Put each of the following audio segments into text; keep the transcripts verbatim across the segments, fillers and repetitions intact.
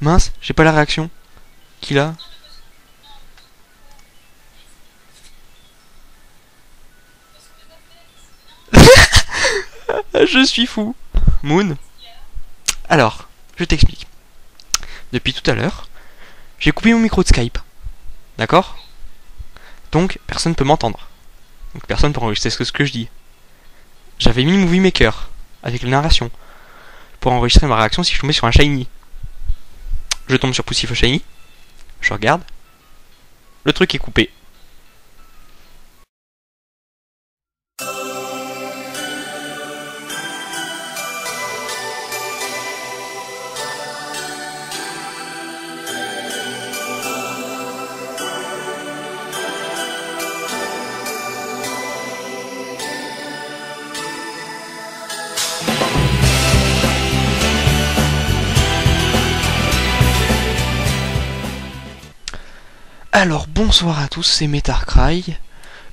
Mince, j'ai pas la réaction. Qui l'a? Je suis fou. Moon. Alors, je t'explique. Depuis tout à l'heure, j'ai coupé mon micro de Skype. D'accord? Donc, personne ne peut m'entendre. Donc, personne ne peut enregistrer ce que, ce que je dis. J'avais mis Movie Maker, avec la narration, pour enregistrer ma réaction si je tombais sur un Shiny. Je tombe sur Poussifeu Shiny. Je regarde. Le truc est coupé. Alors bonsoir à tous, c'est Metarkrai.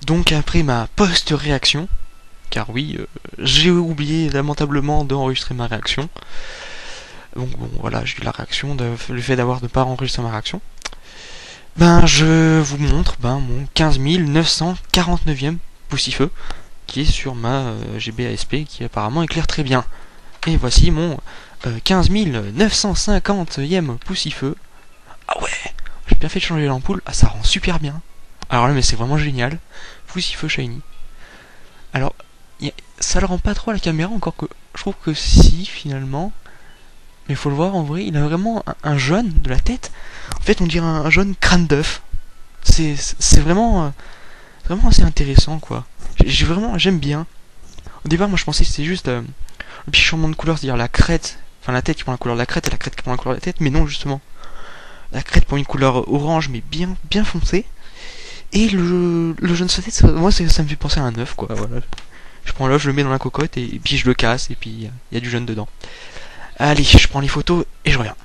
Donc après ma post-réaction, car oui, euh, j'ai oublié lamentablement d'enregistrer ma réaction. Donc bon, voilà, j'ai eu la réaction, de, le fait d'avoir de ne pas enregistrer ma réaction. Ben je vous montre ben, mon quinze mille neuf cent quarante-neuvième Poussifeu, qui est sur ma euh, G B A S P, qui apparemment éclaire très bien. Et voici mon euh, quinze mille neuf cent cinquantième Poussifeu. Ah ouais! J'ai bien fait de changer l'ampoule. Ah, ça rend super bien. Alors là, mais c'est vraiment génial. Poussifeu Shiny. Alors, a... ça le rend pas trop à la caméra, encore que... Je trouve que si, finalement... Mais faut le voir, en vrai, il a vraiment un, un jaune de la tête. En fait, on dirait un, un jaune crâne d'œuf. C'est vraiment... Euh, vraiment assez intéressant, quoi. J'ai vraiment... J'aime bien. Au départ, moi, je pensais que c'était juste... Euh, le petit changement de couleur, c'est-à-dire la crête... Enfin, la tête qui prend la couleur de la crête et la crête qui prend la couleur de la tête. Mais non, justement... La crête pour une couleur orange, mais bien bien foncée. Et le, le jaune de sa tête, ça, moi, ça, ça me fait penser à un œuf, quoi. Voilà. Je prends l'œuf, je le mets dans la cocotte, et, et puis je le casse, et puis il y, y a du jaune dedans. Allez, je prends les photos, et je reviens.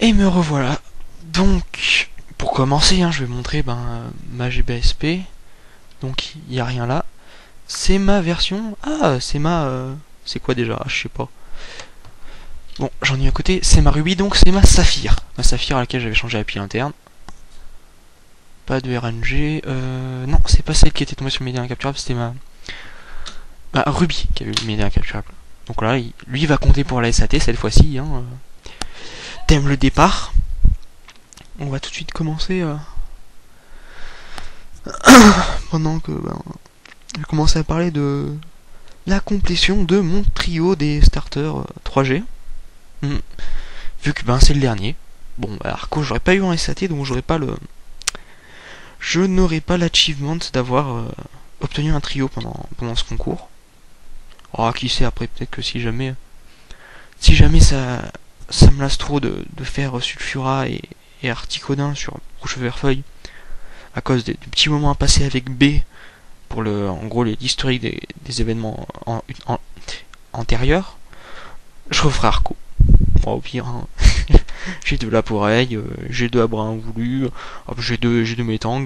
Et me revoilà. Donc, pour commencer, hein, je vais montrer ben, ma G B A S P. Donc, il n'y a rien là. C'est ma version... Ah, c'est ma... Euh... C'est quoi déjà? Ah, je sais pas. Bon, j'en ai à côté, c'est ma rubis, donc c'est ma saphir. Ma saphir à laquelle j'avais changé la pile interne. Pas de R N G. Euh, non, c'est pas celle qui était tombée sur Médina Capturable, c'était ma... ma rubis qui avait eu Médina Capturable. Donc là, il... lui il va compter pour la S A T cette fois-ci. Hein. T'aimes le départ. On va tout de suite commencer. Euh... Pendant que... Ben, je vais commencer à parler de la complétion de mon trio des starters trois G. Mmh. Vu que ben c'est le dernier. Bon, bah, Arcko, j'aurais pas eu en S A T, donc j'aurais pas le. Je n'aurais pas l'achievement d'avoir euh, obtenu un trio pendant, pendant ce concours. Oh, qui sait, après, peut-être que si jamais. Si jamais ça, ça me lasse trop de, de faire Sulfura et, et Articodin sur Rouge Feu, Vert Feuille, à cause des, des petits moments à passer avec B, pour le, en gros l'historique des, des événements en, en, antérieurs, je referai Arcko. Bon, au pire, hein. J'ai de la poreille, euh, j'ai de la brun voulu, j'ai de, j'ai de Métang.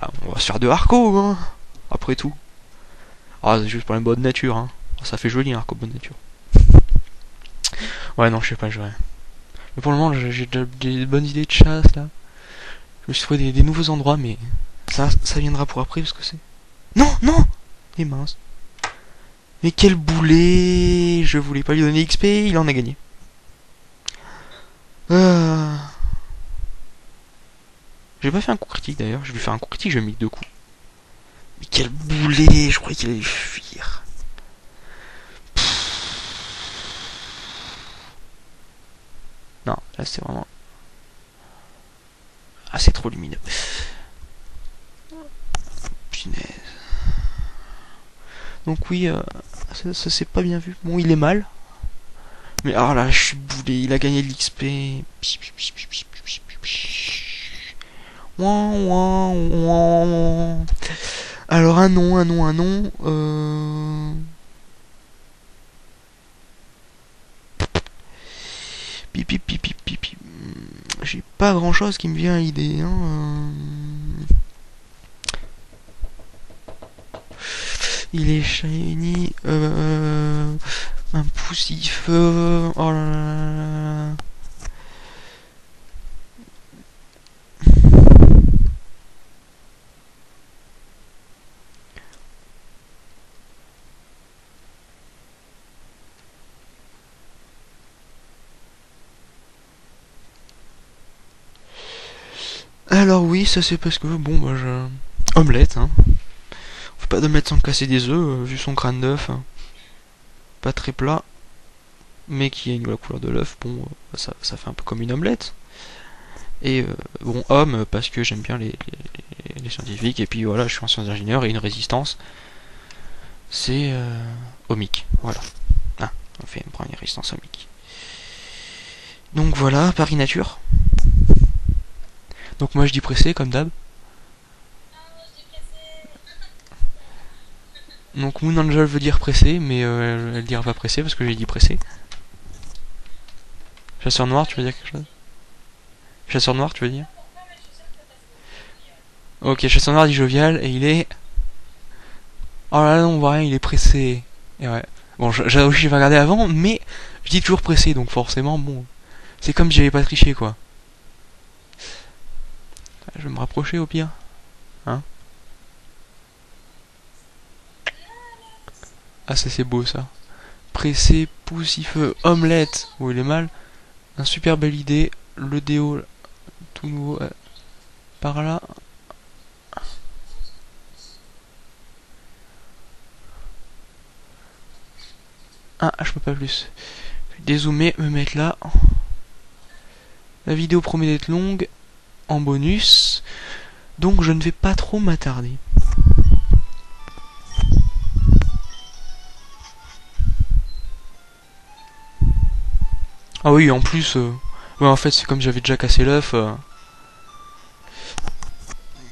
Ah, on va se faire de Arcko, hein, après tout. Ah, c'est juste pour la bonne nature, hein. Ah, ça fait joli, Arcko, bonne nature. Ouais, non, je sais pas, je vais. Mais pour le moment, j'ai déjà des bonnes idées de chasse, là. Je me suis trouvé des, des nouveaux endroits, mais ça, ça viendra pour après, parce que c'est... Non, non. Et mince. Mais quel boulet. Je voulais pas lui donner X P, il en a gagné. Euh... J'ai pas fait un coup critique d'ailleurs, je vais faire un coup critique, je vais mettre deux coups. Mais quel boulet, je croyais qu'il allait fuir. Pfff. Non, là c'est vraiment... Ah, c'est trop lumineux. Punaise. Donc oui, euh, ça, ça s'est pas bien vu. Bon, il est mal. Mais ah là, je suis boulé, il a gagné de l'X P. Alors un nom, un nom, un nom. Euh... J'ai pas grand chose qui me vient à l'idée. Hein. Euh... Il est shiny. Euh... Un poussifeu. Oh là là là là. Alors oui, ça c'est parce que, bon, bah je... Omelette, hein. On fait pas d'omelette sans casser des œufs, euh, vu son crâne d'œuf. Hein. Pas très plat, mais qui a une, la couleur de l'œuf, bon, euh, ça, ça fait un peu comme une omelette. Et, euh, bon, homme, parce que j'aime bien les, les, les scientifiques, et puis voilà, je suis un scientifique ingénieur, et une résistance, c'est euh, ohmique, voilà. Ah, on fait une première résistance ohmique. Donc voilà, Paris Nature. Donc moi je dis pressé comme d'hab. Donc Moon Angel veut dire pressé, mais euh, elle dira pas pressé parce que j'ai dit pressé. Chasseur Noir, tu veux dire quelque chose? Chasseur Noir, tu veux dire? Ok, Chasseur Noir dit jovial et il est... Oh là là, on voit rien, il est pressé. Et ouais. Bon, j'ai aussi regardé avant, mais je dis toujours pressé, donc forcément, bon... C'est comme si j'avais pas triché, quoi. Je vais me rapprocher au pire. Hein? Ah, ça c'est beau ça. Pressé, poussifeu, omelette. Oh, il est mal. Un super belle idée. Le déo, tout nouveau. Euh, par là. Ah, je peux pas plus. Je vais dézoomer, me mettre là. La vidéo promet d'être longue. En bonus, donc je ne vais pas trop m'attarder. Ah oui, en plus, euh, ouais, en fait, c'est comme j'avais déjà cassé l'œuf. Euh,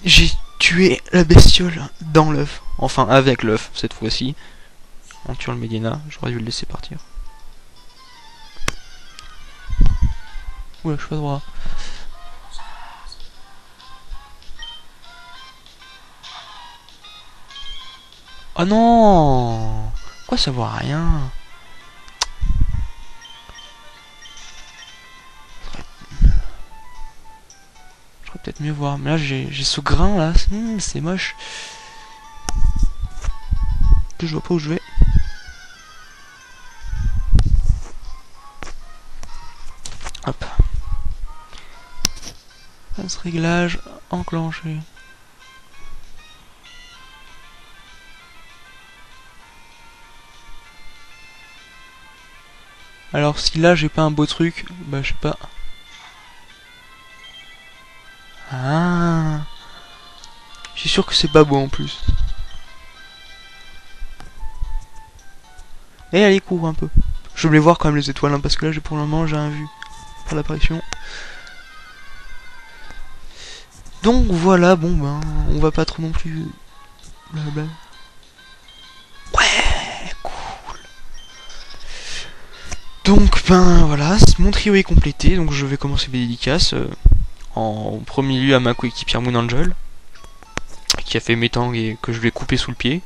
J'ai tué la bestiole dans l'œuf, enfin avec l'œuf cette fois-ci. En tuant le Medhyena, j'aurais dû le laisser partir. Oula, je suis pas droit. Oh non! Pourquoi ça voit rien? J'aurais peut-être mieux voir. Mais là, j'ai ce grain là. Mmh, c'est moche. Je vois pas où je vais. Hop. Ce réglage enclenché. Alors si là j'ai pas un beau truc, bah je sais pas. Ah, je suis sûr que c'est pas beau en plus. Et elle est courte un peu. Je voulais voir quand même les étoiles hein, parce que là j'ai pour le moment j'ai un vu par l'apparition. Donc voilà, bon ben on va pas trop non plus. Blabla. Donc ben voilà, mon trio est complété, donc je vais commencer mes dédicaces euh, en premier lieu à ma coéquipière Moon Angel, qui a fait Métang et que je vais couper sous le pied,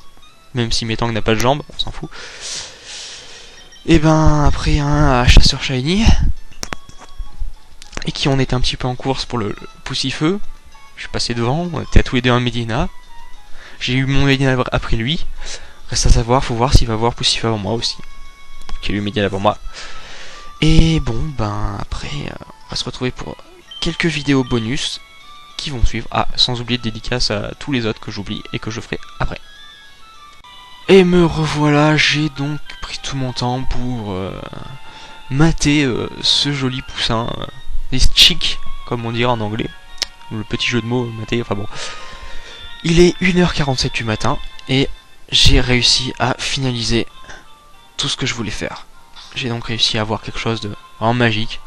même si Métang n'a pas de jambes, on s'en fout. Et ben après un à Chasseur Shiny, et qui on était un petit peu en course pour le, le Poussifeu, je suis passé devant, on était à tous les deux un Medina, j'ai eu mon Medina après lui, reste à savoir, faut voir s'il va voir Poussifeu avant moi aussi. Qui a eu Medhyena pour moi. Et bon, ben après, euh, on va se retrouver pour quelques vidéos bonus qui vont suivre. Ah, sans oublier de dédicace à tous les autres que j'oublie et que je ferai après. Et me revoilà, j'ai donc pris tout mon temps pour euh, mater euh, ce joli poussin. Euh, this chick, comme on dirait en anglais. Le petit jeu de mots, mater, enfin bon. Il est une heure quarante-sept du matin et j'ai réussi à finaliser tout ce que je voulais faire. J'ai donc réussi à avoir quelque chose de vraiment magique.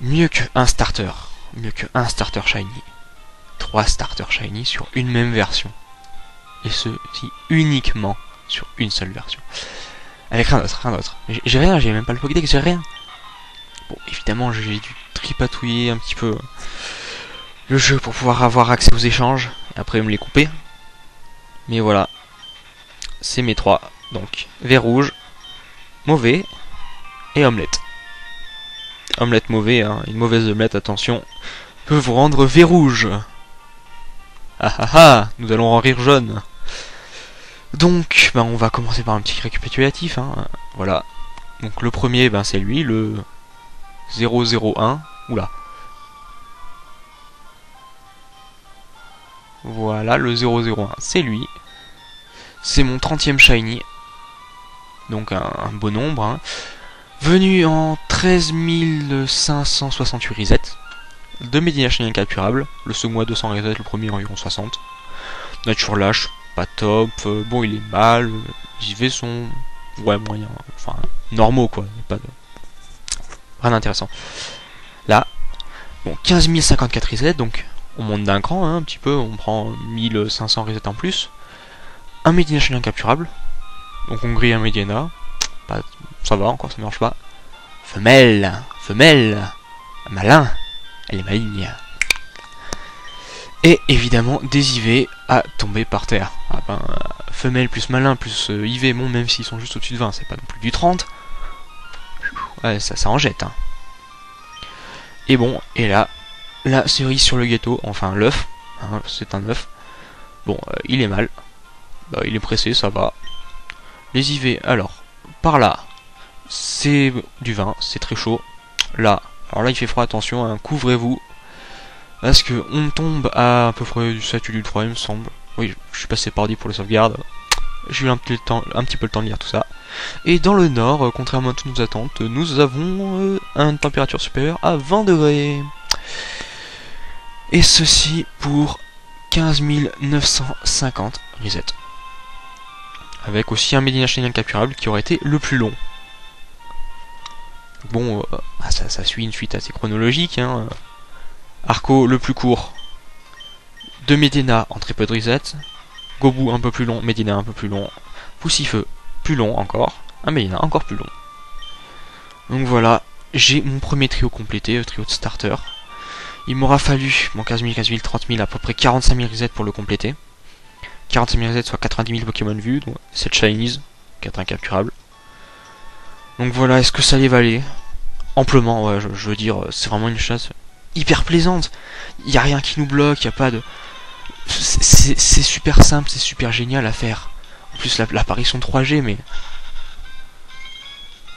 Mieux qu'un starter. Mieux qu'un starter shiny. Trois starters shiny sur une même version. Et ceci uniquement sur une seule version. Avec rien d'autre, rien d'autre. J'ai rien, j'ai même pas le Pokédex, j'ai rien. Bon, évidemment, j'ai dû tripatouiller un petit peu le jeu pour pouvoir avoir accès aux échanges. Et après me les couper. Mais voilà. C'est mes trois. Donc, vert rouge, mauvais, et omelette. Omelette mauvais, hein, une mauvaise omelette, attention, peut vous rendre vert rouge. Ah ah ah, nous allons en rire jaune. Donc, ben, on va commencer par un petit récapitulatif, hein, voilà. Donc le premier, ben, c'est lui, le zéro zéro un, oula. Voilà, le zéro zéro un, c'est lui. C'est mon trentième Shiny. Donc un, un beau nombre. Hein. Venu en treize mille cinq cent soixante-huit resets. De Medina Shiny incapturable. Le second à deux cents resets, le premier environ soixante. Nature lâche, pas top. Euh, bon, il est mal. J V sont... Ouais, moyen. Enfin, normaux quoi. Pas de... Rien d'intéressant. Là, bon, quinze mille cinquante-quatre resets, donc on monte d'un cran hein, un petit peu, on prend mille cinq cents resets en plus. Un Medina Shiny incapturable, donc on grille un Medhyena, bah, ça va encore, ça ne marche pas. Femelle, femelle, malin, elle est maligne. Et évidemment des I V à tomber par terre. Ah ben, femelle plus malin plus euh, I V, bon, même s'ils sont juste au-dessus de vingt, c'est pas non plus du trente. Ouais, ça, ça en jette. Hein. Et bon, et là, la cerise sur le gâteau, enfin l'œuf, hein, c'est un œuf. Bon, euh, il est mal. Bah, il est pressé, ça va. Les I V, alors, par là, c'est du vin, c'est très chaud. Là, alors là, il fait froid, attention, hein, couvrez-vous. Parce que on tombe à à peu près du sept ou du trois, il me semble. Oui, je suis passé par dix pour les sauvegardes. J'ai eu un petit, temps, un petit peu le temps de lire tout ça. Et dans le nord, euh, contrairement à toutes nos attentes, nous avons euh, une température supérieure à vingt degrés. Et ceci pour quinze mille neuf cent cinquante resets. Avec aussi un Medina Shiny incapturable qui aurait été le plus long. Bon, euh, ah, ça, ça suit une suite assez chronologique. Hein. Arcko le plus court. De Medina en très peu de resets. Gobou un peu plus long, Medina un peu plus long, Poussifeu plus long encore, un Medina encore plus long. Donc voilà, j'ai mon premier trio complété, le trio de starter. Il m'aura fallu, bon, quinze mille, quinze mille, trente mille, à peu près quarante-cinq mille resets pour le compléter. quarante-cinq mille resets, soit quatre-vingt-dix mille Pokémon vus, donc sept Shinies, quatre incapturables. Donc voilà, est-ce que ça les valait? Amplement, ouais, je, je veux dire, c'est vraiment une chasse hyper plaisante. Il n'y a rien qui nous bloque, il n'y a pas de... C'est super simple, c'est super génial à faire. En plus, l'apparition trois G, mais...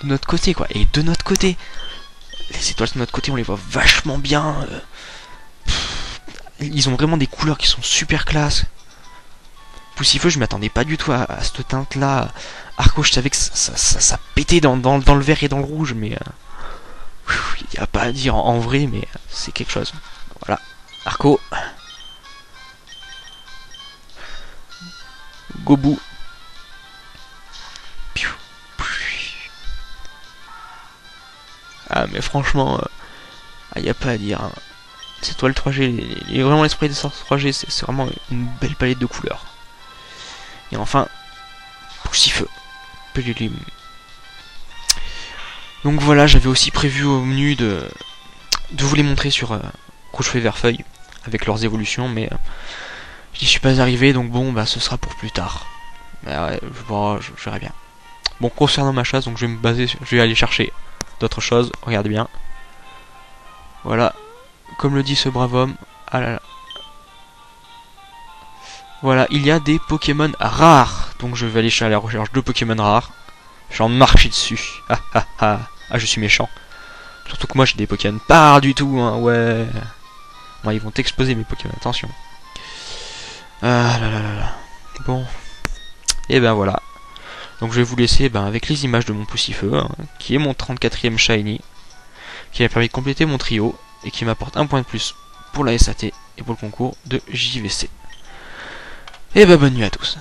De notre côté, quoi. Et de notre côté. Les étoiles de notre côté, on les voit vachement bien. Pff, ils ont vraiment des couleurs qui sont super classe. Poussifeu, je m'attendais pas du tout à, à cette teinte-là. Arcko, je savais que ça, ça, ça, ça pétait dans, dans, dans le vert et dans le rouge, mais... Il n'y a pas à dire en, en vrai, mais c'est quelque chose. Voilà. Arcko. Gobou. Ah mais franchement, il euh, n'y ah, a pas à dire. Hein. Cette toile trois G, les, les, vraiment l'esprit des sorts trois G, c'est vraiment une belle palette de couleurs. Et enfin, Poussifeu. Donc voilà, j'avais aussi prévu au menu de, de vous les montrer sur euh, Rouge Feu et Vert Feuille, avec leurs évolutions, mais... Euh, j'y suis pas arrivé, donc bon, bah ce sera pour plus tard. Bah ouais, je verrai je, je bien. Bon, concernant ma chasse, donc je vais me baser, je vais aller chercher d'autres choses. Regardez bien. Voilà, comme le dit ce brave homme. Ah là là. Voilà, il y a des Pokémon rares. Donc je vais aller chercher à la recherche de Pokémon rares. J'en marche dessus. Ah ah ah. Ah, je suis méchant. Surtout que moi j'ai des Pokémon pas du tout. Hein. Ouais. Moi, ils vont t'exposer mes Pokémon. Attention. Ah là là là là. Bon. Et ben voilà. Donc je vais vous laisser ben, avec les images de mon Poussifeu, hein, qui est mon trente-quatrième Shiny, qui m'a permis de compléter mon trio, et qui m'apporte un point de plus pour la S A T et pour le concours de J V C. Et ben bonne nuit à tous.